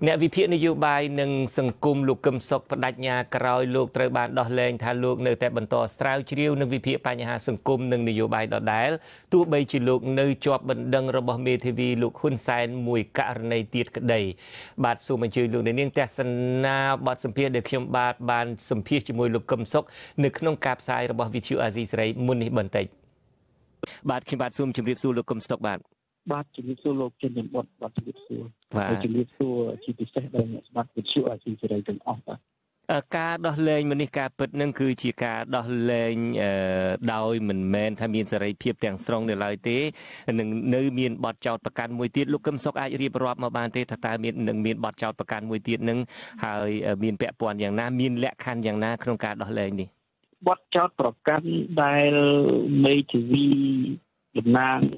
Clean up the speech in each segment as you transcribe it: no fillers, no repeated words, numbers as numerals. Nè vì phía này bài nâng sân cung lục cầm sọc và đặt nhà còi lục trời bàn đỏ lên thả lục nơi tệ bẩn to sao chiều nâng vì phía bà nhà sân cung nâng nhiều bài đỏ đá tu bây chỉ lục nơi cho bẩn đăng rồi bỏ mê thì vì lục hôn sen mùi cả này tiệt cả đầy bạt xù mình chơi lục đến những tẹt sân na bạt sầm phía được khiêm bạt bàn sầm phía chỉ mùi lục cầm sọc nực nông cạp sai rồi bỏ vị chịu gì đấy muốn đi bẩn tệ bạt khiêm bạt xùm chìm điệp xù lục cầm sọc bạt bát chim điệp xù lục trên những bọt bát chim điệp xù và chim điệp xù chỉ biết xét đây là bát chim xù chỉ chỉ đây cần óc cả đo lên mình đi cả bật nâng cứ chỉ cả đo lên đôi mình men tham biên giải phép đảng strong để lại thế nâng miền bọt chảo bạc can mùi tiết lục cầm sọc ai riêng rọp mà bàn thế thà ta miền nâng miền bọt chảo bạc can mùi tiết nâng hay miền bẹ bòn dạng na miền lẹ khăn dạng na không cả đo lên đi bọt chảo bạc can đại mấy chữ vi Việt Nam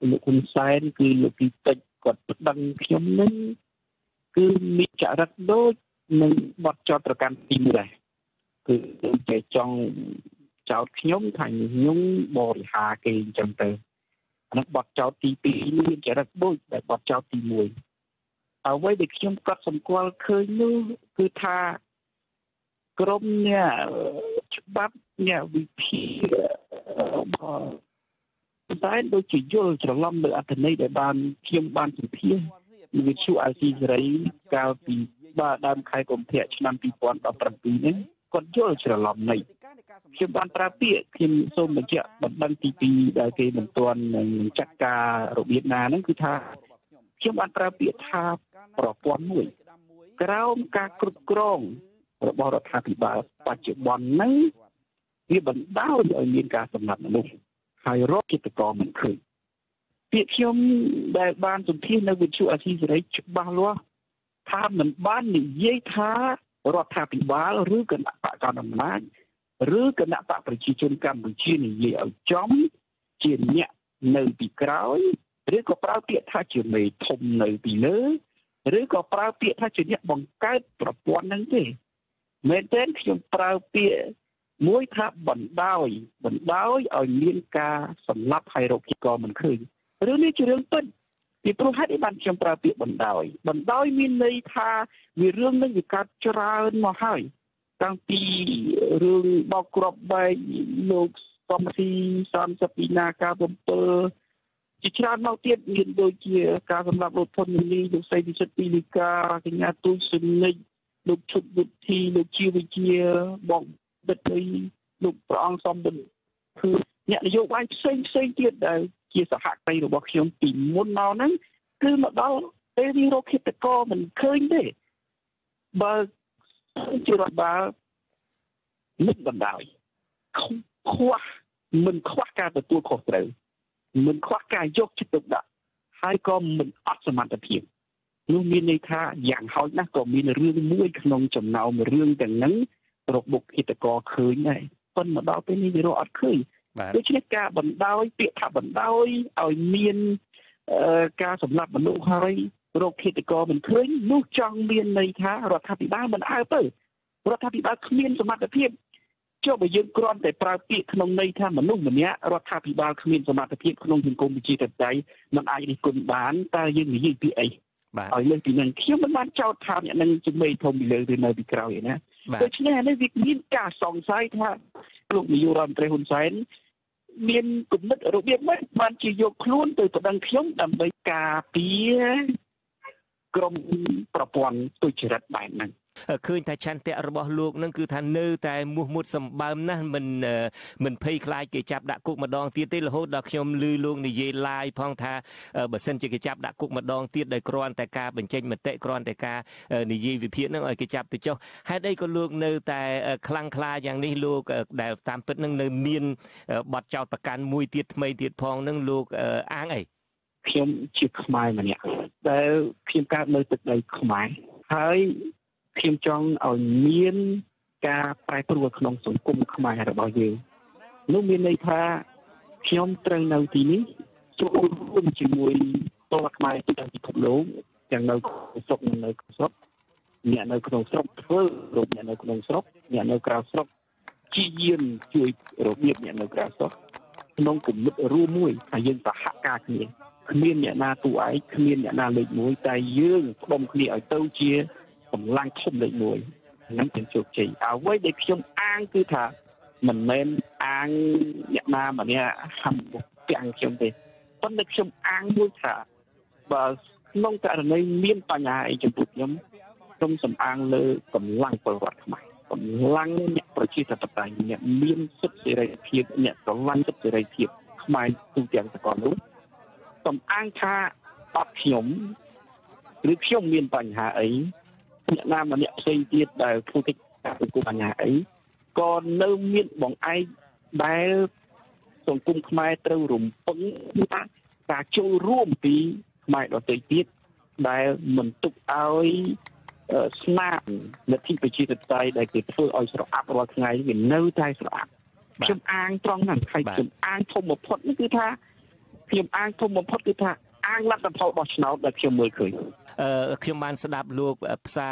lục quân sai cứ lục kỳ tịch còn đăng kiếm nên cứ mi trả rất đôi mình bắt cho tất cả tìm lại cứ để trong cháu nhóm thành nhóm bồi hà kỳ trong từ nó bắt cháu tì tì nên trả rất đôi để bắt cháu tì mùi ở với việc nhóm các sòng qua khơi như cứ tha crom nha bắt nha vị thi tại đôi chỉ vô trở lâm được ở đây để bàn khiêm bàn chủ thiên người chú ai gì đấy cao thì ba đam khai công thể năm tỷ quan và tầm tỷ đấy còn vô trở lâm này khiêm bàn tra tiệ khiêm xôm mình chẹt bản đăng tỷ tỷ đại kê mình toàn mình chắc cả ở Việt Nam đấy cứ tha khiêm bàn tra tiệ tha bỏ quan mũi kéo cả cột cong bỏ bỏ tha thì bà chịu bòn nấy vì bản đau rồi nên cả sầm mặt luôn hay rốt cái cỏ mình khử việc trong đại ban tổng thiên là việc chịu ảnh hưởng đấy chụp bao loa tha mình ban những dây tha rọt tha bị bá rứa cần đặt tại con nằm nát rứa cần đặt tại phải chi chôn cam phải chi những gì ở chóm chiền nhẹ nơi bị cáu rứa có bao tiện tha chiền mày thùng nơi bị lớn rứa có bao tiện tha chiền nhẹ bằng cái tập quan năng thế nên đến trong bao tiện mối tha bẩn đói ở miền ca sầm lấp hay rộp chỉ còn mình khơi rồi này chuyện riêng tư thì tôi hát đi bàn trong trà tiệm bẩn đói miền đây tha vì riêng đây vì cá trà mà hay tăng tì riêng bao cọp bay lục xăm xì xăm sapina cá bông bơ chỉ trà mau tiết miền đôi kia cá sầm lấp lột thôn này lục say đi chất pili cá cái nhà tôi sừng này lục chụp lục thi lục chiêu với kia bông bất kỳ lục bóng xong bình cứ nhận dụng anh xây tiết đời chia sẻ hạc này rồi bọc hiếm tìm môn nào nắng cứ mà đó đây đi rô khi tất co mình khơi đấy bà chưa đoạn bà mình bần đảo không khoa mình khoa ca từ tôi khổ tử mình khoa ca dốc chất tục đạo hai con mình ớt xa mạng tập hiểm luôn miên này tha dạng hỏi nát còn miên là rương mũi khăn ông chồng nào mà rương càng nắng rộp bục khi ta có khơi này phân mà đau tới này thì nó ọt khơi đối chứ cả bẩn đau tiện thả bẩn đau ở miền ca sầm lạp bẩn nụ hơi rộp khi ta có mình khơi nụ trong miền này thả rọt thả bị ba mình ai tới rọt thả bị ba miền sầm lạp tập hiệp cho bởi dân con tại pra tiện khăn này thả bẩn nụ mình nhá rọt thả bị ba miền sầm lạp tập hiệp khăn thường công bị chi tập đấy mình ai đi cùng bán ta dân người gì bị ấy ở nơi thì năng khiếu mình bán trao tham nhận năng chúng mày thông bị lời từ nơi bị cào vậy nè tôi chỉ nghe nói việc miên cả sòng sai tha lúc mình vô làm tre hồn sai miên cũng mất rồi biết mất bạn chỉ vô luôn từ đăng khiếu đầm với cà pía gồm tập đoàn tôi chỉ đặt bài năng khơi ta chăn pẹ bỏ luộc năng cứ than nơ tại mua một sầm bám năng mình pay khai cái chạp đã cục mà đòn tiết tê là hốt đặc nhom lư luôn này dây lai phong tha bờ sân chơi cái chạp đã cục mà đòn tiết đời cron tại ca bình tranh mà tệ cron tại ca này dây về phía năng ở cái chạp từ châu hai đây có luộc nơ tại khlang khai dạng này luộc đại tam pet năng nơ miên bọt chảo bạc can mùi tiết mây tiết phong năng luộc áng ấy khiêm chịu mai mà nhỉ đấy khiêm ca nơi từ đây mai thấy khiêm trong ở miền ca phải tuân khung sống cùng không ai được bao nhiêu lúc miền này tha khiêm trăng đầu tí ní số ôn chỉ mùi to mặt mai thì đang bị thủng lỗ chẳng đâu sốc nơi sốc nhà nơi không sốc thôi rồi nhà nơi không sốc nhà nơi cao sốc chi yên chui rồi biết nhà nơi cao sốc nông cũng mất ru mùi phải dân và hạ ca kia ผมอ้างថាបបខ្ញុំឬខ្ញុំមានបញ្ហាអីអ្នកណាម្នាក់ផ្សេងទៀតដែលធ្វើកិច្ចការ ខ្ញុំអាងធំបំផុតគឺថាខ្ញុំបានស្ដាប់លោកផ្សាយ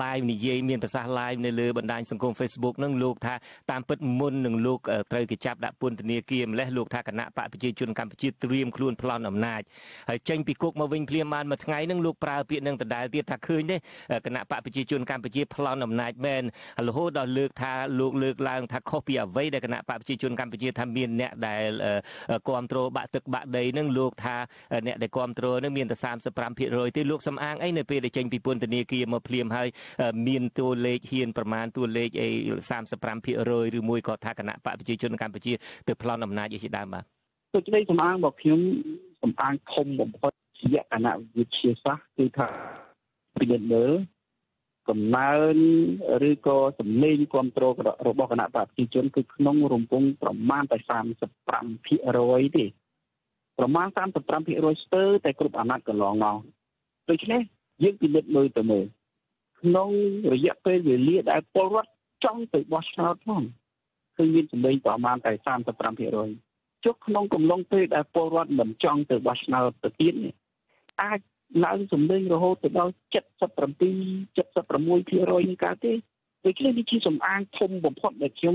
liveនិយាយមានប្រសាសន៍liveនៅលើបណ្ដាញសង្គម Facebook នឹងលោកថាតាមពិតមុននឹងលោកត្រូវគេចាប់ដាក់ពន្ធនាគារម្លេះលោកថាគណៈបកប្រជាជនកម្ពុជាត្រៀមខ្លួនប្លន់អំណាចហើយចេញពីគុកមកវិញភ្លាមបានមួយថ្ងៃនឹងលោកប្រើពាក្យនឹងដដែលទៀតថាឃើញទេគណៈបកប្រជាជនកម្ពុជាប្លន់អំណាចមែនរហូদដល់លើកថាលោកលើកឡើងថាខុសពីអ្វីដែលគណៈបកប្រជាជនកម្ពុជាថាមានអ្នកដែលគ្រប់គ្រងបាក់ទឹកបាក់ដី អ្នកដែលគ្រប់គ្រងនឹងមានតែ 35% ទេលោកសំអាងអីនៅពេលដែលចេញពីពន្ធនាគារមកភ្លាមហើយមានតួលេខហ៊ានប្រមាណតួលេខអី 35% ឬមួយក៏ថាគណៈបកប្រជាជនកម្ពុជាទៅប្លន់អំណាចឯជាដើមបាទដូច្នេះសំអាងរបស់ខ្ញុំសំអាងធំបំផុតជាគណៈវិទ្យាសាស្ត្រគឺថាពីលើកំណើនឬក៏សម្លេងគ្រប់គ្រងរបស់គណៈបកប្រជាជនគឺក្នុងរំពងប្រមាណតែ 35% ជាហេតុផលមួយដែលខ្ញុំពិចារណាតាមលក្ខខណ្ឌ ជាទិន្នន័យមួយដែលខ្ញុំមិនអាចទទួលយកបាន បាទន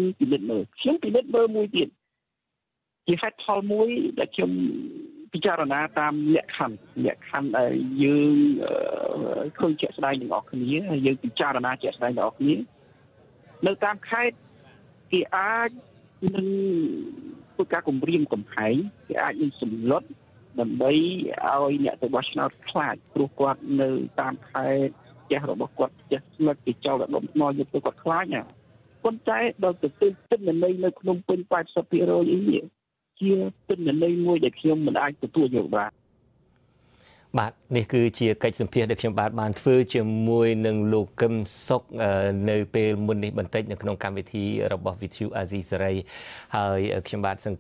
េះគឺជាកិច្ចសម្ភាសន៍ដែលខ្ញុំបាទបានធ្វើជាមួយនឹងលោកកឹមសុខនៅពេលមុននេះបន្តិចនៅក្នុងកម្មវិធីរបស់ ចំណាយពេល 18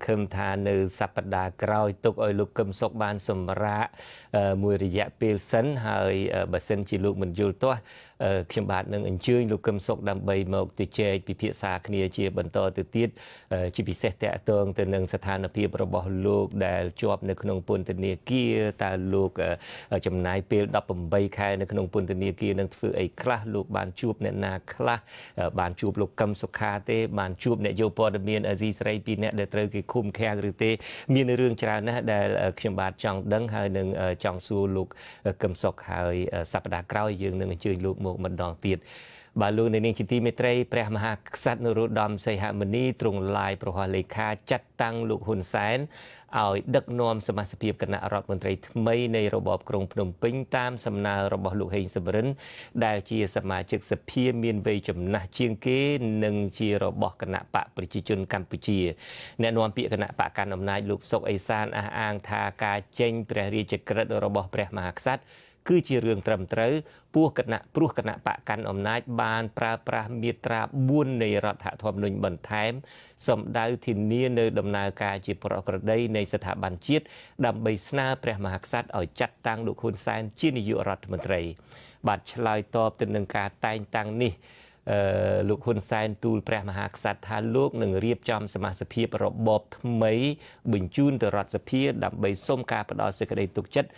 ខែនៅក្នុងពន្ធនាគារនឹងធ្វើអីខ្លះលោកបានជួបអ្នកណាខ្លះបានជួបលោកកឹមសុខាទេបានជួបអ្នកយោព័ត៌មានអេស៊ីស្រីពីអ្នកដែលត្រូវគេឃុំឃាំងឬទេមានរឿងច្រើនណាស់ដែលខ្ញុំបាទចង់ដឹងហើយនឹងចង់សួរលោកកឹមសុខហើយសប្តាហ៍ក្រោយយើងនឹងអញ្ជើញលោកមកម្ដងទៀត បាទលោកអ្នកនាងជាទីមេត្រីព្រះមហាក្សត្រនរោត្តមសីហមុនីទ្រង់ឡាយប្រហ័សលេខាចាត់តាំងលោកហ៊ុនសែនឲ្យដឹកនាំសមាជិកគណៈរដ្ឋមន្ត្រីថ្មីនៃរបបក្រុងភ្នំពេញតាមសំណើរបស់លោកហេងសំរិនដែលជាសមាជិកសភាមានវ័យចំណាស់ជាងគេនិងជារបស់គណៈបកប្រជាជនកម្ពុជាអ្នកនាំពាក្យគណៈបកកណ្ដាលអំណាចលោកសុកអេសានអះអាងថាការចេញព្រះរាជក្រឹត្យរបស់ព្រះមហាក្សត្រ គឺជារឿងត្រឹមត្រូវព្រោះគណៈបកកណ្ដាលអំណាចបានប្រើប្រាស់មាត្រា 4 នៃរដ្ឋធម្មនុញ្ញបន្ថែមសម្ដៅធានានៅដំណើរការជាប្រក្រតីនៃស្ថាប័នជាតិដើម្បីស្នើព្រះមហាក្សត្រឲ្យចាត់តាំងលោកហ៊ុនសែនជានាយករដ្ឋមន្ត្រីបាទឆ្លើយតបទៅនឹងការតែងតាំងនេះ លោកហ៊ុនសែនទូលព្រះមហាក្សត្រថាលោកនឹងរៀបចំសមាជិកភាពរបបថ្មីបញ្ជូនទៅរដ្ឋសភាដើម្បីសុំការផ្ដល់សេចក្តីទុកចិត្ត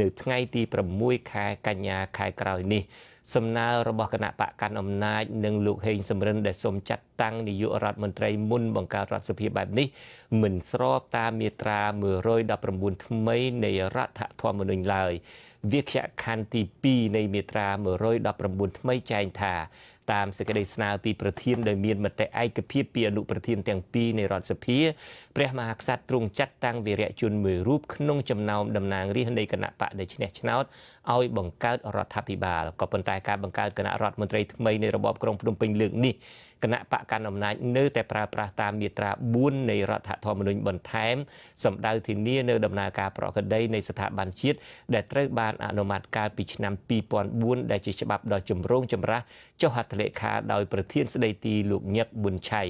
នៅថ្ងៃទី 6 ខែកញ្ញាខែក្រោយនេះ Sumnao Robakana Pakan of Night, Nung Luke Hain Sumren, the Sum Chat Tang, the Urat Montray, Moon Bonka Ratsupi Babni, Munthro, Tamitra, Murroy, Dapramunt May, Nay Rat Tomanin Lai, Viksha Kanti P, Nay Mitra, Murroy, Dapramunt May Chanta, Tam Secretary Snappy Pratin, the Mir Mate Ike Pipi, and Lupertin Tang P, Nay Ratsapir, Prehma Satrung Chat Tang, Viria Jun Murup, Knung Jamnam, Damnang, Rihanna Kanapa, the Chinachnot, Oi Bonka Ratapibal, Copentai Banka, Kana Ratmontrate, May, Rob Crom Plumping Lugni, Kanapa Kanam Night, No Tepra Prata Mitra, Boon, Nay Rat Tomanin Bontam, some Doughty near No Damnaka Proca Day, Naysat Banchit, the Trek Ban Anomatka, Pichnam People, Boon, the Chishab, Dodgem Rome, Jamra, Johat. เลขาโดยประธานสนติลูกยักษ์บุญชัย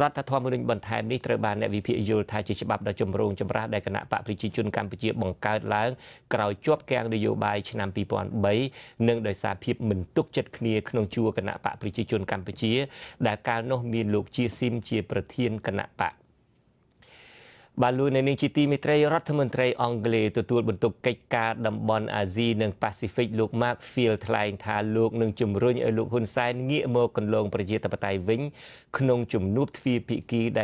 รัฐธรรมนูญบันทายนี้ត្រូវបានអ្នកវិភាគយល់ថាជា บาลูในนิจิตีมิเตรรัฐมนตรีอังกฤษទទួលបន្ទុកកិច្ចការតំបន់អាស៊ីនិងប៉ាស៊ីហ្វិកលោក លោកម៉ាក់ហ្វីលមានប្រសាសន៍នៅក្នុងសេចក្តីប្រកាសព័ត៌មានចេញផ្សាយ ព្រមទាំងស្ដារលក្ខខណ្ឌទាំងឡាយដើម្បីឲ្យប្រជាធិបតេយ្យនៅកម្ព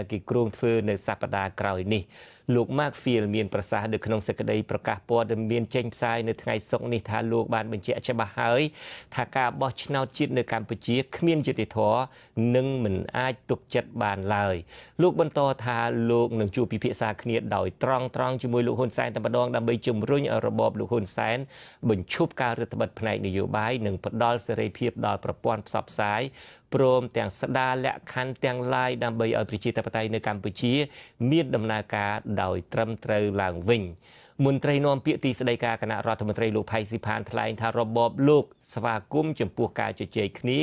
ុជាមានដំណើរការដោយត្រឹមត្រូវឡើងវិញ មន្ត្រីនាំពាក្យទីស្តីការគណៈរដ្ឋមន្ត្រីលោកផៃស៊ីផានថ្លែងថារបបលោកស្វាគមន៍ចំពោះការជជែកគ្នា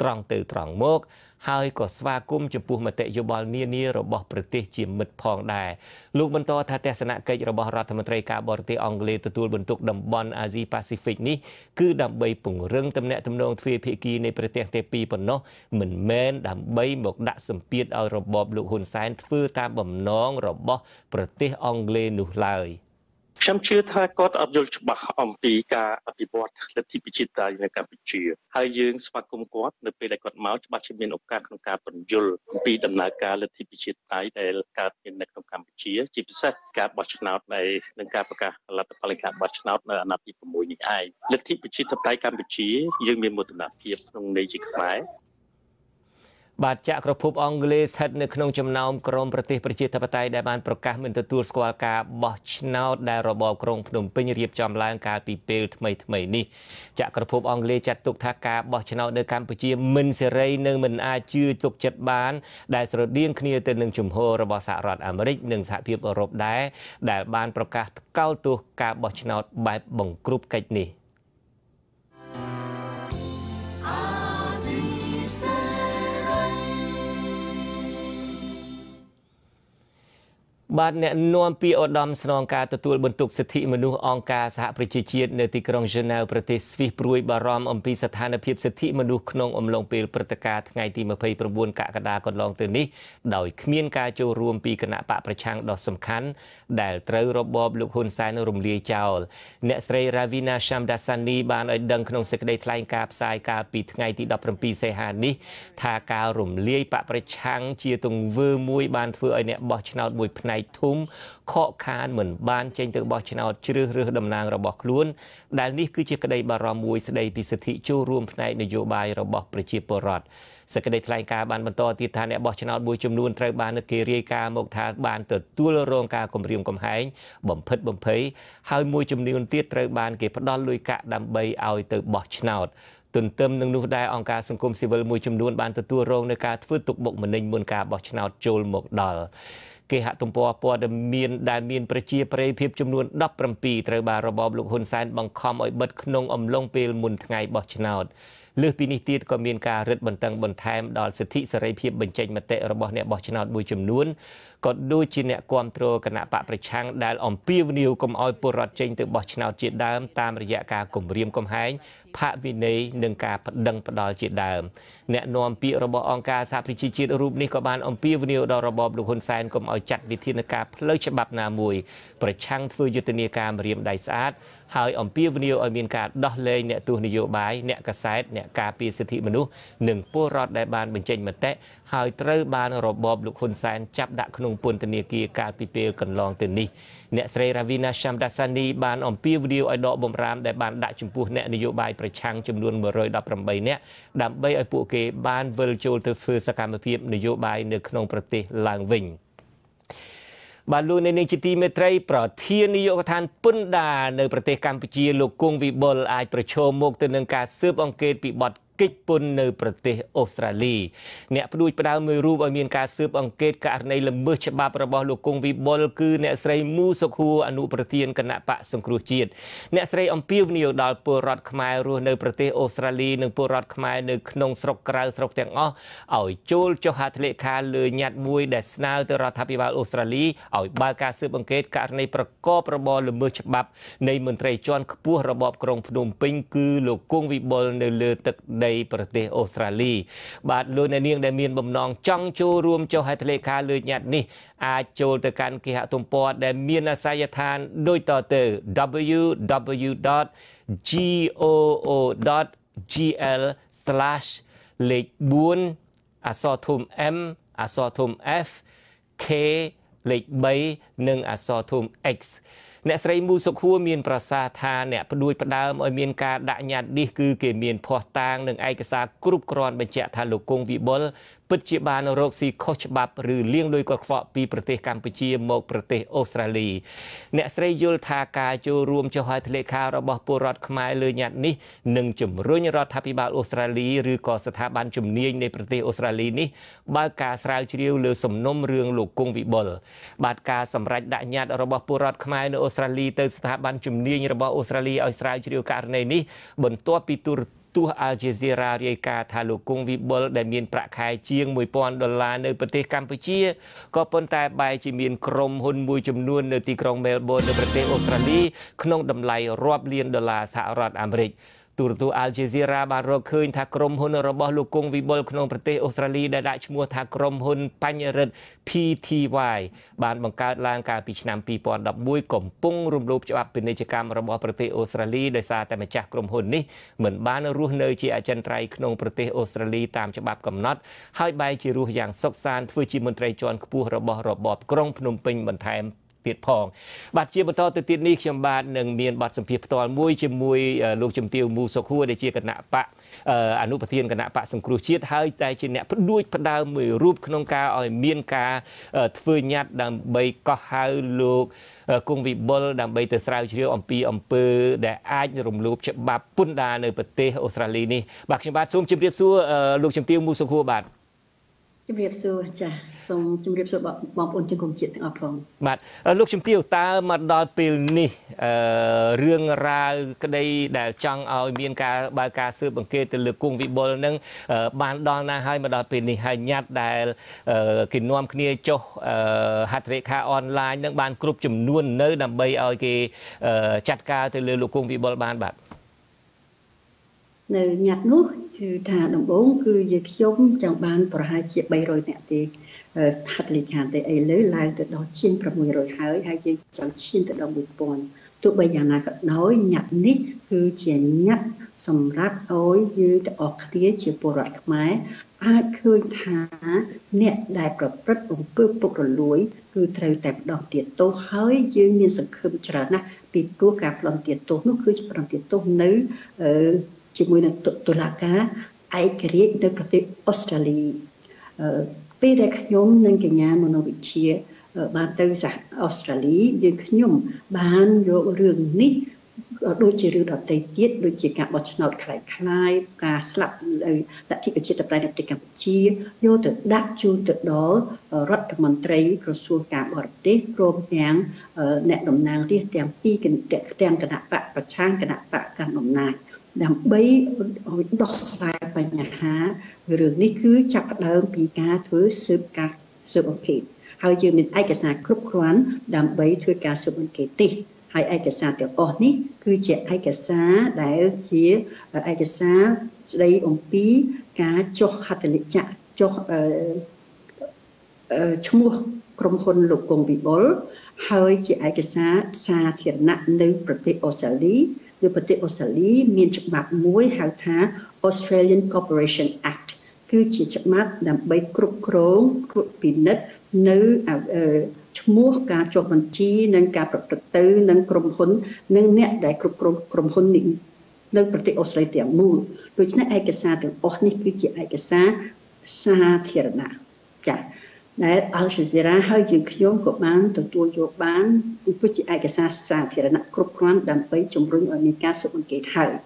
ត្រង់ទៅត្រង់មក ហើយក៏ស្វាគមន៍ចំពោះមតិយោបល់នានារបស់ប្រទេសជាមិត្តផងដែរ ខ្ញុំជឿថាគាត់អបយល់ច្បាស់អំពីការអភិវឌ្ឍលទ្ធិប្រជាធិបតេយ្យនៅកម្ពុជា បាទចាក់ក្រភពអង់គ្លេសស្ថិតនៅក្នុងចំណោមក្រមប្រទេសប្រជាធិបតេយ្យដែលបានប្រកាសមិនទទួលស្គាល់ការបោះឆ្នោតដែលរបបក្រុងភ្នំពេញរៀបចំឡើងកាលពីពេលថ្មីៗនេះចាក់ក្រភពអង់គ្លេសចាត់ទុកថាការបោះឆ្នោតនៅកម្ពុជាមិនសេរីនិងមិនអាចជឿទុកចិត្តបានដែលស្រដៀងគ្នាទៅនឹងជំហររបស់សហរដ្ឋអាមេរិកនិងសហភាពអឺរ៉ុបដែរដែលបានប្រកាសថ្កោលទោសការបោះឆ្នោតបែបបង្ក្រប់កិច្ចនេះ បាទអ្នកនាំពាក្យឧត្តមស្នងការទទួលបន្ទុកសិទ្ធិមនុស្សអង្គការសហប្រជាជាតិនៅទីក្រុងហ្សឺណែវប្រទេសស្វីសព្រួយបារម្ភអំពីស្ថានភាពសិទ្ធិមនុស្សក្នុងអំឡុងពេលព្រឹត្តិការណ៍ថ្ងៃទី 25 សេីហានិនេះថាការរំលាយបកប្រឆាំងជាទង្វើមួយបានធ្វើឲ្យអ្នកបោះឆ្នោតមួយផ្នែក ធំខកខានមិនបានចេញទៅបោះឆ្នោតជ្រើសរើសតំណាងរបស់ខ្លួនដែលនេះគឺជាក្តីបារម្យមួយស្តីពីសិទ្ធិចូលរួមផ្នែកនយោបាយរបស់ប្រជាពលរដ្ឋ សេចក្តីថ្លែងការណ៍បានបន្តទៀតថាអ្នកបោះឆ្នោតមួយចំនួនត្រូវបានគេរាយការណ៍មកថាបានទទួលរងការគំរាមកំហែងបំផិតបំភ័យហើយមួយចំនួនទៀតត្រូវបានគេផ្ដន់លុយកាក់ដើម្បីឲ្យទៅបោះឆ្នោត ទន្ទឹមនឹងនោះដែរអង្គការសង្គមស៊ីវិលមួយចំនួនបានទទួលរងនៅការធ្វើទុកបុកម្នេញមុនការបោះឆ្នោតចូលមកដល់ គេហទំព័រព័ត៌មានដែលមានប្រជាប្រិយភាពចំនួន 17 ត្រូវបានរបបលោកហ៊ុនសែនបង្ខំឲ្យបិទក្នុងអំឡុងពេលមុនថ្ងៃបោះឆ្នោត លើសពីនេះទៀតក៏មានការរឹតបន្តឹងបន្ថែមដល់សិទ្ធិសេរីភាពបញ្ចេញមតិរបស់អ្នកបោះឆ្នោតមួយចំនួនក៏ដូចជាអ្នកគាំទ្រគណៈបកប្រឆាំងដែលអំពាវនាវកុំឲ្យពលរដ្ឋចេញទៅបោះឆ្នោតជាដើមតាមរយៈការគំរាមកំហែងផាកវិន័យនិងការប្តឹងផ្តល់ជាដើមអ្នកនាំពាក្យរបស់អង្គការសហប្រជាជាតិរូបនេះក៏បានអំពាវនាវដល់របបលោកហ៊ុនសែនកុំឲ្យចាត់វិធានការផ្លូវច្បាប់ណាមួយប្រឆាំងធ្វើយុទ្ធនាការម្រាមដៃស្អាត High on Pivnio, I mean, cat, not laying net to New by net cassette, net capi city manu, Nung poor rod that ban benching mate, high trail ban or bob look consign, chap that knung puntaniki, capi pale can long to knee. Net three Ravina sham that sunny ban on Pivnio, I dog bomb ram that ban that chimpu net New by prechang chimdun borrowed up from by net, damp by a poke ban virtual to first a camapip New by the knong prate lang wing. Balloon and Chiti Metray, Protini Yotan Punda, no protect Campuchia, Lukung Vibol, I Procho Mokton and Cassup on Kate Pibot. กิจปุณនៅប្រទេសអូស្ត្រាលីអ្នកព្រួយផ្ដើមមើលរូបឲ្យមានការស៊ើបអង្កេតករណីល្មើសច្បាប់របស់លោកគង់វិបុលគឺអ្នកស្រីមូសុខួរអនុប្រធានគណៈបកសង្គ្រោះជាតិអ្នកស្រីអំពីវនីយដល់ពលរដ្ឋខ្មែររស់នៅប្រទេសអូស្ត្រាលី បាទលោកអ្នកនាងដែលមានបំណងចង់ចូលរួមចុះហត្ថលេខាលើញត្តិនេះអាចចូលទៅកាន់គេហទំព័រដែលមានអាសយដ្ឋានដូចតទៅ www.goo.gl/4m f k3 និងx អ្នកស្រីមូសុខួរមានប្រសាសន៍ថាអ្នកផ្ដួចផ្ដើមឲ្យមានការដាក់ញត្តិនេះគឺគេមានភស្តុតាងនិងឯកសារគ្រប់គ្រាន់បញ្ជាក់ថាលោកគង់វិបុល ពិតជាបានរកស៊ីខុសច្បាប់ឬលាងលុយកខ្វក់ពីប្រទេសកម្ពុជាមកប្រទេសអូស្ត្រាលីអ្នកស្រីយល់ថាការចូលរួមចុះហត្ថលេខារបស់ពលរដ្ឋខ្មែរលើញត្តិនេះនឹងជំរុញរដ្ឋាល់ ទោះអាល់ជេស៊ីរ៉ារាយការណ៍ថាលោកគង់វិបុលដែលមានប្រាក់ខែជាង$1000 នៅប្រទេសកម្ពុជាក៏ប៉ុន្តែបែរជាមានក្រុមហ៊ុនមួយចំនួននៅទីក្រុងមែលប៊ននៅប្រទេសអូស្ត្រាលីក្នុងតម្លៃរាប់លានដុល្លារសហរដ្ឋអាមេរិក ទូរទស្សន៍អាល់ជេស៊ីរ៉ាបានរកឃើញថាក្រុមហ៊ុនរបស់លោកគង់វិបុលក្នុងប្រទេសអូស្ត្រាលីដែលដាក់ឈ្មោះថាក្រុមហ៊ុនបញ្ញរិទ្ធ PTY បានបង្កើតឡើងកាលពីឆ្នាំ 2011 កំពុងរំលោភច្បាប់ពាណិជ្ជកម្មរបស់ប្រទេសអូស្ត្រាលីដោយសារតែម្ចាស់ក្រុមហ៊ុននេះមិនបានរស់នៅជាអចិន្ត្រៃយ៍ក្នុងប្រទេសអូស្ត្រាលីតាមច្បាប់កំណត់ហើយបែរជារស់យ៉ាងសុខសាន្តធ្វើជាមន្ត្រីជាន់ខ្ពស់របស់របបក្រុងភ្នំពេញបន្ថែម ទៀតផងបាទជាបន្តទៅទៀតនេះខ្ញុំបាទនឹងមានបទសម្ភាសន៍ផ្ទាល់មួយជាមួយលោកជំទាវមូសុខួរដែលជាគណៈបកអនុប្រធានគណៈបកសង្គ្រោះជាតិហើយតែជាអ្នកផ្ដួចផ្ដើមមួយរូបក្នុងការឲ្យមានការធ្វើញត្តិដើម្បីកោះហៅលោកគង់វិបុលដើម្បីទៅស្រាវជ្រាវអំពីអំពើដែលអាចរំលោភច្បាប់ពន្ធដារនៅប្រទេសអូស្ត្រាលីនេះបាទខ្ញុំបាទសូមជម្រាបសួរលោកជំទាវមូសុខួរបាទ ជំរាបសួរចាស់សូមជំរាបសួរបងប្អូនជាក្រុមជាតិទាំងអស់ផងបាទលោកជំទាវតើមកដល់ពេលនេះរឿងរ៉ាវក្តីដែលចង់ឲ្យមានការបើកការស៊ើបអង្កេតទៅលើគង់វិបុលនឹងបានដល់ណាស់ហើយមកដល់ពេលនេះហើយញ៉ាត់ដែលគេនាំគ្នាចុះហត្ថលេខាអនឡាញនឹងបានគ្រប់ចំនួននៅដើម្បីឲ្យគេចាត់ការទៅលើលោកគង់វិបុលបានបាទ នៅញ៉ាត់នោះគឺថាដំបូងគឺយើងខ្ញុំចង់បានប្រហែលជា300នាក់ទេហត្ថលេខាតែឥឡូវឡើងទៅដល់ ជាមួយនឹងតុលាការឯករាជ្យនៅប្រទេសអូស្ត្រាលីពេលដែលខ្ញុំនិងកញ្ញាមនោវិជ្ជាបានទៅអូស្ត្រាលីយើងខ្ញុំបានយករឿងនេះដូចជារឿងដតីទៀតដូចជាការបោះឆ្នោតខ្លាំងៗការស្លាប់លទ្ធិប្រជាធិបតេយ្យនៅប្រទេសកម្ពុជាយកទៅដាក់ជូនទៅដល់រដ្ឋមន្ត្រីក្រសួងការបរទេសព្រមទាំងអ្នកតំណាងរាស្ត្រទាំងពីគណៈបកប្រឆាំងគណៈបកកាន់អំណាច ដើម្បីដោះស្រាយបញ្ហារឿងនេះគឺចាប់ផ្ដើមពីការធ្វើស៊ើបអង្កេតហើយយើងមានឯកសារគ្រប់គ្រាន់ដើម្បីធ្វើការស៊ើបអង្កេតទេហើយឯកសារទាំងអស់នេះគឺជាឯកសារដែលជាឯកសារស្ដីអំពីការចុះហត្ថលេខាចុះឈ្មោះ Kromhon Lokong Bibol, Hoi Chi Aikasa, Sa Tirna, no Prote Osali, the Prote Osali, Minchmak Mui Hauta, Australian Corporation Act, Kuchichmak, Nambai Kruk Krong, Kruk Pinat, no Chmur Ka Chomanchi, Nanka Proto, Nan Kromhon, Nan Net Dai Kruk Kromhoning, no Prote Australia Moon, which not Aikasa, the Ohni Kuchi Aikasa, Sa Tirna. Al Jazeera, how you young command to do your ban, you put your agasas here and crop crumb than pay to bring on the gas on gate high.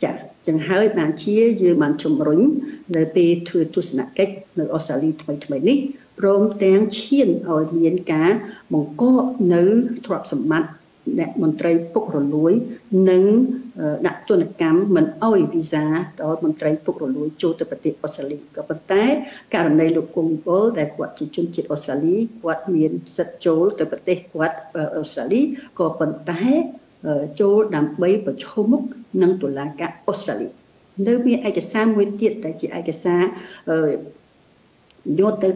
Jar, Jung High Manchia, you man to bring the pay to snack cake, no osali to my knee, prom damn chin or yen car, monco, no drops of mud, that Montrey Pocroloi, no, not to the cam, man, our visa, or Montrey Pocroloi, Joe the Petit Osali, Coppertai, Carnay Locumbo, that what to Junchit Osali, what mean such Joe the Petit, what Osali, Coppertai, Joe Dumpway, but Homok, none to Laga Osali. No me Agasam with it that Agasa, your to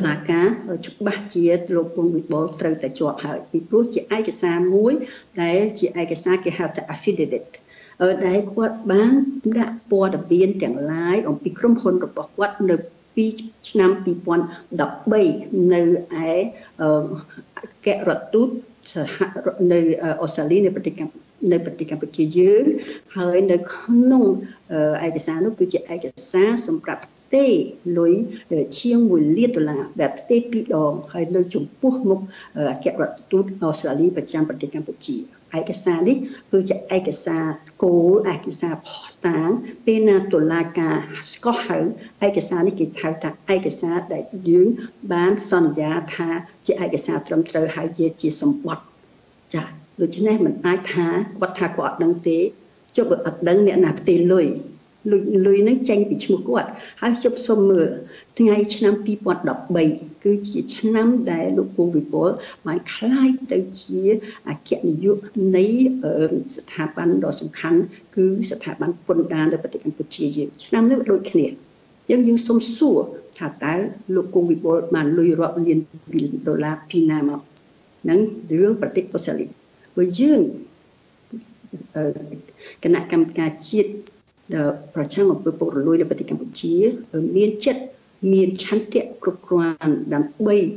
like a chubachet local with ball through the job. He put the Agasa Moy, the Agasaki have the affidavit. Like what band that board of being and lie on Picrum Honor of what no beach numpy one the bay no I get rot tooth, no Osalina particular. No particular particular, how in the canon Agasano, which Agasa, some crap. They lôi chiêng mùi liệt là đẹp tê bị đòn hay nơi chúng buộc mục kẹt vật tút ở xử lý và trang vật tiền cam chỉ ai cái xa đi cứ chạy ai cái xa cố ai cái xa bỏ táng bên tuần la cả có hở ai cái xa đi cái thao tác ai cái xa đại dương bán son giá tha chỉ ai cái xa trầm trời hải dê chỉ sầm bọt chả rồi cho nên mình ai tha quạt đăng tế cho bữa ắt đăng nhẹ nạp tiền lôi Lui nâng chanh bị chmuk quát, hai chụp sông mưa, thằng ai chăm pi bọt đọc bầy, cứ chỉ chăm đại lục quân vị bố, mà khai tới chia kiện dụ nấy ở sự thả ban đó sung khăn, cứ sự thả ban quân đa để bắt được chia dụ, chăm nước đôi kia, nhưng sông sủa thả tái lục quân vị bố mà lui rọ liền đô la pina mọc, nâng đưa bắt được bớt sali, với dương cái nạn cam cà chiết The Prachang of Purple Louis Petit Campuchia, a mere jet, mere chanted crocran, than way,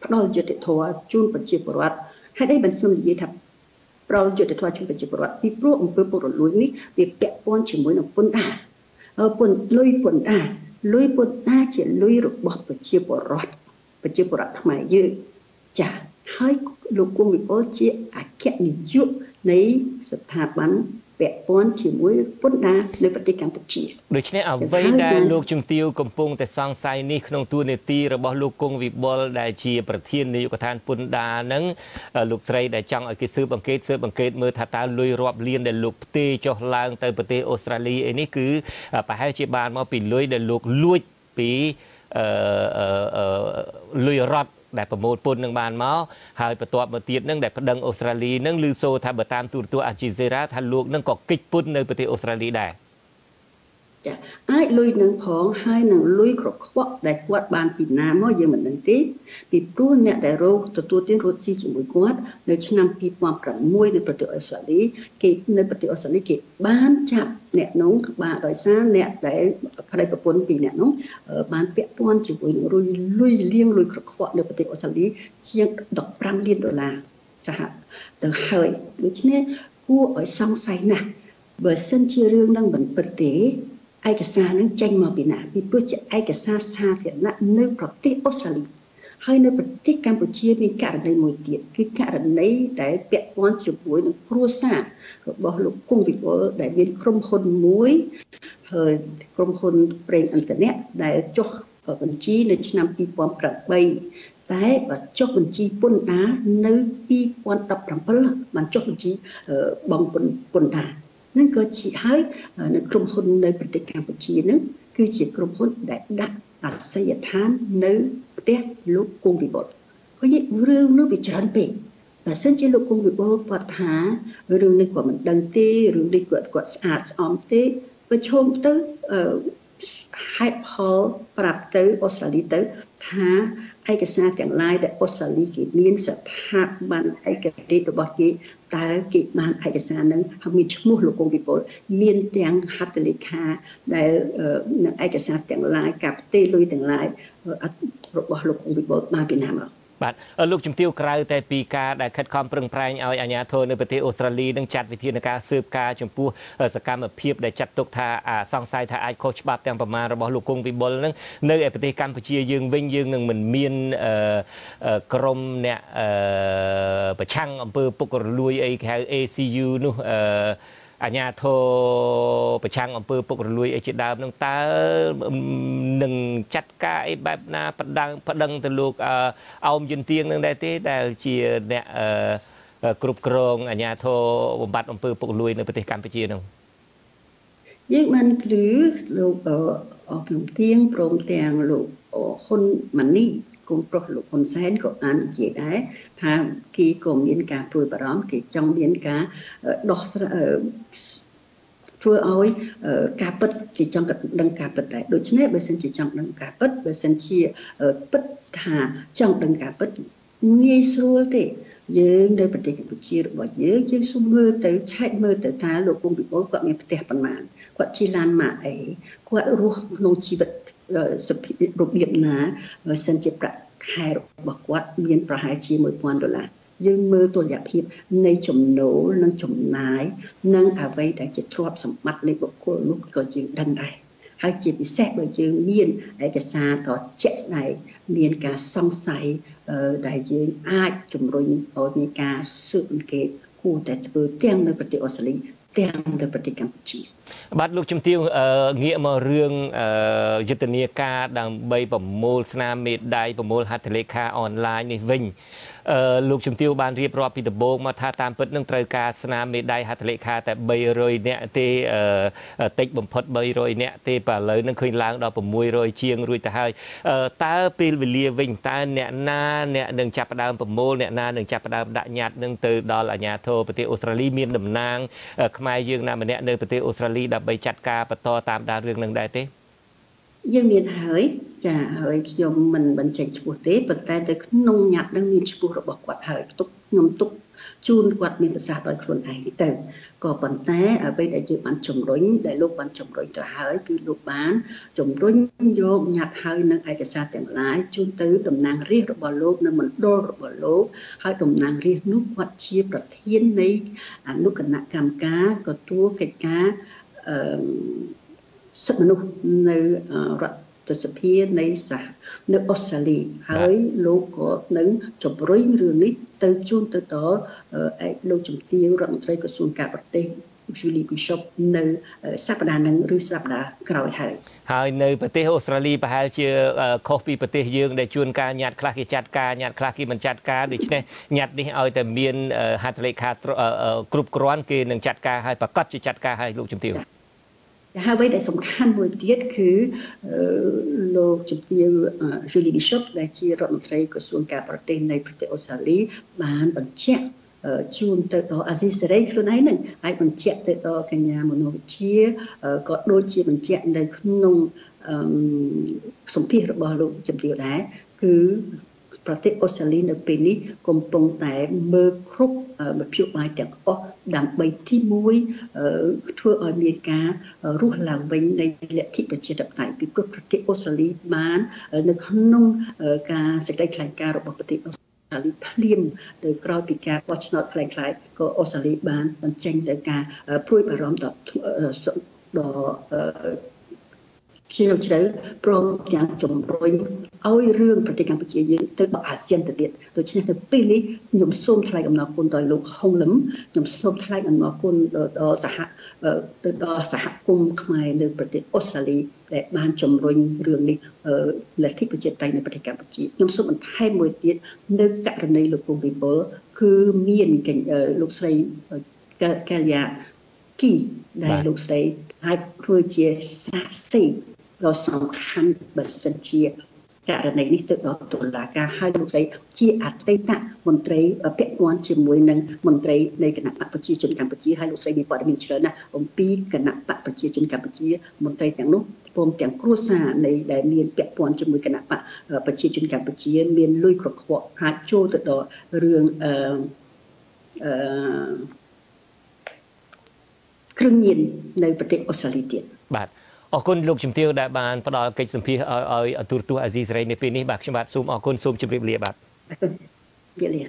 projector, June Pachiporat. Had I been some yet up projector, June Pachiporat, he brought on Purple Louis, we pet one chimney of Punta. Upon Louis Punta, Louis Rock Pachiporat, Pachiporat, my year. Ja, high local with all cheer, I can't need you, nay, Sataban. ពាក់ព័ន្ធជាមួយពន្ធដានៅប្រទេសកម្ពុជាដូច្នេះអ្វីដែលលោកជំទាវកំពុងតែសង្ស័យនេះក្នុងទួលនីតិរបស់លោកគង់វិបុលដែលជាប្រធាននាយកដ្ឋានពន្ធដានឹងលោកស្រីដែលចង់ឲ្យគេស៊ើបអង្កេតពីលុយរត់ ដែលប្រដឹងអូស្ត្រាលីនឹងលើសូថាបតាមទូរទស្សន៍អាជីសេរ៉ាថាលោកនឹងក៏កិច្ចពុននៅប្រទេសអូស្ត្រាលីដែរចាអាយលុយនឹងផងហើយនឹងលុយក្រខ្វក់ដែលគាត់បានពីណាមកយើងមិនដឹងទេពីព្រោះអ្នកដែលរងទទួលទានរត់ស៊ីជាមួយគាត់នៅឆ្នាំ 2005 ប្រាំលៀនដុល្លារសហគមន៍ឲ្យសង្ស័យណាស់បើសិនជារឿងហ្នឹងមិនពិតទេឯកសារហ្នឹងចេញមកពីណាពីព្រោះជាឯកសារសាធារណៈនៅប្រទេសអូស្ត្រាលីហើយនៅប្រទេសកម្ពុជាមានករណីមួយទៀតគឺករណីដែលពាក់ព័ន្ធជាមួយនឹងគ្រួសាររបស់លោកគង់វិបុលដែលមានក្រុមហ៊ុនមួយហើយក្រុមហ៊ុនប្រេងឥន្ធនៈដែលចុះបញ្ជីនៅឆ្នាំ 2015 នឹងគឺជាក្រុមហ៊ុនដែលដាក់អាសយដ្ឋាននៅផ្ទះលោកគង់វិបុល ហើយយើងនៅប្រទេសអូស្ត្រាលីទៅប្រាប់ទៅអូស្ត្រាលីទៅ ថាឯកសារទាំងឡាយដែលអូស្ត្រាលីគេមានស្ថាប័នឯករាជ្យរបស់គេតើគេបានឯកសារនឹងមានឈ្មោះលោកពិពលមានទាំងហត្ថលេខាដែលនឹងឯកសារទាំងឡាយការផ្ទេរលុយទាំងឡាយរបស់លោកពិពលបានពីណាមកបាទលោកជំទាវក្រៅតែពីការដែលខិតខំប្រឹងប្រែងឲ្យអាជ្ញាធរនៅប្រទេសអូស្ត្រាលីនឹងចាត់វិធានការស៊ើបការចំពោះសកម្មភាពដែលចាត់ទុកថាសង្ស័យថាអាចខុសច្បាប់ទាំងប្រមាណរបស់លោកគង់វិបុលនឹងនៅឯប្រទេសកម្ពុជាយើងវិញយើងនឹងមិនមានក្រុមអ្នកប្រឆាំងអំពើពុករលួយអីគេហៅ ACU នោះអាជ្ញាធរប្រឆាំងអំពើពុករលួយអីជាដើមនឹងតើនឹងចាត់ការអីបែបណាប្តឹងទៅលោកអោមយន្តទៀងនឹងដែរទេដែលជាអ្នកគ្រប់គ្រងអាជ្ញាធរបំបត្តិអំពើពុករលួយនៅប្រទេសកម្ពុជានោះយើងបានគឺលោកអោមយន្តទៀងព្រមទាំងលោកហ៊ុនម៉ាណីគុំប្រុសលោកហ៊ុនសែនក៏បាននិយាយដែរថាគេក៏មានការព្រួយបារម្ភគេចង់មានការដោះស្រាយធ្វើឲ្យការពិតគេចង់ដឹងការពិតដែរដូច្នេះបើសិនជាចង់ដឹងការពិតបើសិនជាពិតថាចង់ដឹងការពិតងាយស្រួលទេយើងនៅប្រទេសកម្ពុជារបស់យើងស៊ំមើលទៅឆែកមើលទៅថាលោកគង់ពិបុលគាត់មានផ្ទះប៉ុន្មានគាត់ជិះឡានម៉ាកអីគាត់រស់ក្នុងជីវិតរបៀបណាសិនជាប្រាក់ខែរបស់គាត់មានប្រហែលជា$1000យើងមើលតុល្យភាពនៃចំណូលនិងចំណាយនិងអ្វីដែលជាទ្រព្យសម្បត្តិនៃបុគ្គលនោះក៏យើងដឹងដែរហើយជាពិសេសបើយើងមានឯកសារក៏ជាក់ស្ដែងមានការសង្ស័យដែលយើងអាចជំរុញឲ្យមានការស៊ើបអង្កេតគួរតែធ្វើទាំងនៅប្រទេសអូស្ត្រាលីទាំងនៅប្រទេសកម្ពុជាបាទលោកជំទាវងាកមករឿងយុទ្ធនាការដើម្បីប្រមូលស្នាមមេដៃប្រមូលហត្ថលេខាអនឡាញនេះវិញលោកជំទាវបានរៀបរាប់ពីដំបូងមកថាតាមពិតនឹងត្រូវការស្នាមមេដៃហត្ថលេខាតែ300នាក់ទេតិចបំផុត300នាក់ទេបើឥឡូវនឹងឃើញឡើងដល់600ជាងរួចទៅហើយតើពេលវេលាវិញតើអ្នកណាអ្នកនឹងចាប់ផ្ដើមប្រមូលអ្នកណានឹងចាប់ផ្ដើមដាក់ញត្តិនឹងទៅដល់អាជ្ញាធរប្រទេសអូស្ត្រាលីមានតំណាងខ្មែរយើងណាម្នាក់នៅប្រទេសអូស្ត្រាលីដើម្បីចាត់ការបន្តតាមដានរឿងនឹងដែរទេយើងមានហើយចាហើយខ្ញុំមិនបញ្ចេញឈ្មោះទេប៉ុន្តែនៅក្នុងញត្តិនឹងមានឈ្មោះរបស់គាត់ហើយទុកខ្ញុំទុកជូនគាត់មានប្រសាសន៍ដោយខ្លួនឯងទៅក៏ប៉ុន្តែអ្វីដែលយើងបានជំរុញដែលលោកបានជំរុញទៅហើយគឺលោកបានជំរុញយកញត្តិហើយនឹងឯកសារទាំងឡាយជូនទៅតំណាងរាស្ត្ររបស់លោកនៅមណ្ឌលរបស់លោកហើយតំណាងរាស្ត្រនោះគាត់ជាប្រធាននៃអនុគណៈកម្មការទទួលកិច្ចការសិទ្ធិមនុស្សនៅរដ្ឋសភានៃអូស្ត្រាលីហើយលោកក៏នឹងជំរុញរឿងនេះទៅជូនទៅដល់លោកជំទាវរដ្ឋមន្ត្រីក្រសួងការបរទេសJulie Bishop នៅសប្តាហ៍នឹងឬសប្តាហ៍ក្រោយហើយនៅប្រទេសអូស្ត្រាលីប្រហែលជាខុសពីប្រទេសយើងដែលជួនកាលញ៉ាត់ខ្លះគេចាត់ការញ៉ាត់ខ្លះគេមិនចាត់ការដូច្នេះញ៉ាត់នេះឲ្យតែមានហត្ថលេខាគ្រប់គ្រាន់គេនឹងចាត់ការហើយប្រកាសជាចាត់ការហើយលោកជំទាវហើយអ្វីដែលសំខាន់មួយទៀតគឺលោកជំទាវ Julie Bishop ដែលជារដ្ឋមន្ត្រីក្រសួងការបរទេសនៃប្រទេសអូស្ត្រាលីបានបញ្ជាក់ជូនទៅដល់អាស៊ីសេរីខ្លួនឯងហ្នឹងហើយបញ្ជាក់ទៅដល់កញ្ញាមនោវិជ្ជាក៏ដូចជាបញ្ជាក់នៅក្នុងសម្ភាររបស់លោកជំទាវដែរគឺប្រទេសអូស្ត្រាលីនៅពេលនេះកំពុងតែមើលគ្រប់មធ្យោបាយទាំងអស់ដើម្បីទី1ធ្វើឲ្យមានការរស់ឡើងវិញនៃលទ្ធិប្រជាធិបតេយ្យពីប្រទេសអូស្ត្រាលីបាននៅក្នុងការសេចក្តីថ្លែងការណ៍របស់ប្រទេសអូស្ត្រាលីភ្លាមទៅក្រោយពីការបោះឆ្នោតខ្លាំងៗក៏អូស្ត្រាលីបានបញ្ចេញទៅការព្រួយបារម្ភដល់ជាជ្រើព្រមទាំងជំរុញឲ្យរឿងប្រទេសកម្ពុជាយើងទៅដល់អាស៊ានទៅទៀតដូច្នេះទៅពេលនេះខ្ញុំសូមថ្លែងអំណរគុណដល់លោកហុងលឹមខ្ញុំសូមថ្លែងអំណរគុណដល់សហគមន៍ខ្មែរនៅប្រទេសអូស្ត្រាលីដែលបានជំរុញរឿងនេះលទ្ធិប្រជាធិបតេយ្យនៅប្រទេសកម្ពុជាខ្ញុំសូមបន្ថែមមួយទៀតនៅករណីលោកគង់វិបុលគឺមានលោកស្រីកាលយ៉ាគីដែលលោកស្រីអាចធ្វើជាសាក្សីដ៏សំខាន់បើសិនជា ករណីនេះទៅដល់តុលាការហើយលោកស្រីជាអតីតមន្ត្រីពាក់ព័ន្ធជាមួយនឹងមន្ត្រីនៃគណៈបកប្រជាជនកម្ពុជាហើយលោកស្រីមានព័ត៌មានច្រើនណាស់អំពីគណៈបកប្រជាជនកម្ពុជាមន្ត្រីទាំងនោះព្រមទាំងគ្រួសារនៃដែលមានពាក់ព័ន្ធជាមួយគណៈបកប្រជាជនកម្ពុជាមានលុយគ្រប់គ្រងអាចចូលទៅដល់រឿងគ្រឿងញៀននៅប្រទេសអូស្ត្រាលីទៀតបាទអរគុណលោកជំទាវដែលបានផ្ដល់កិច្ចសម្ភាសន៍ឲ្យទូរទស្សន៍អាស៊ីសេរីនៅពេលនេះបាទខ្ញុំបាទសូមអរគុណសូមជម្រាបលាបាទជម្រាបលា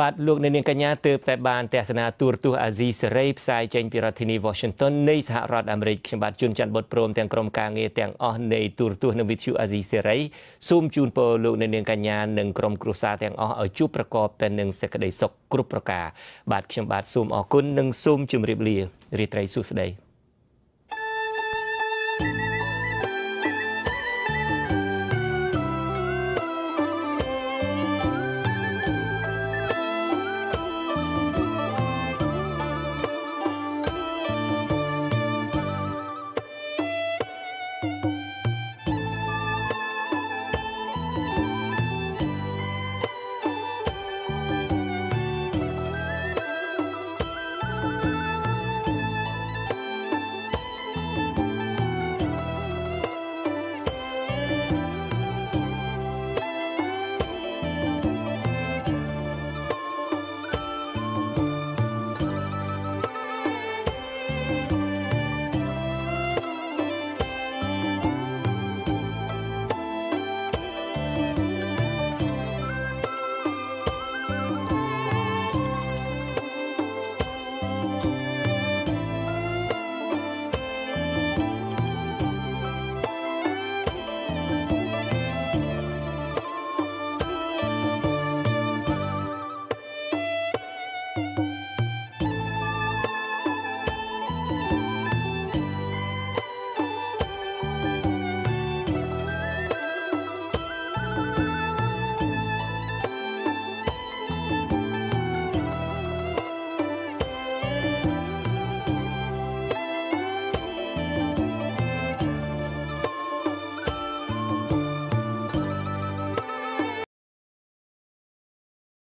បាទលោកអ្នកនាងកញ្ញាទើបតែបានទស្សនាទូរទស្សន៍អាស៊ីសេរីផ្សាយចេញពីរដ្ឋធានី Washington នៃសហរដ្ឋអាមេរិកខ្ញុំបាទជួនច័ន្ទបុត្រព្រមទាំងក្រុមការងារទាំងអស់នៃទូរទស្សន៍និងវិទ្យុអាស៊ីសេរីសូមជូនពរលោកអ្នកនាងកញ្ញានិងក្រុមគ្រួសារទាំងអស់ឲ្យជួបប្រកបតែនឹងសេចក្តីសុខគ្រប់ប្រការបាទខ្ញុំបាទសូមអរគុណនិងសូមជម្រាបលារាត្រីសួស្តី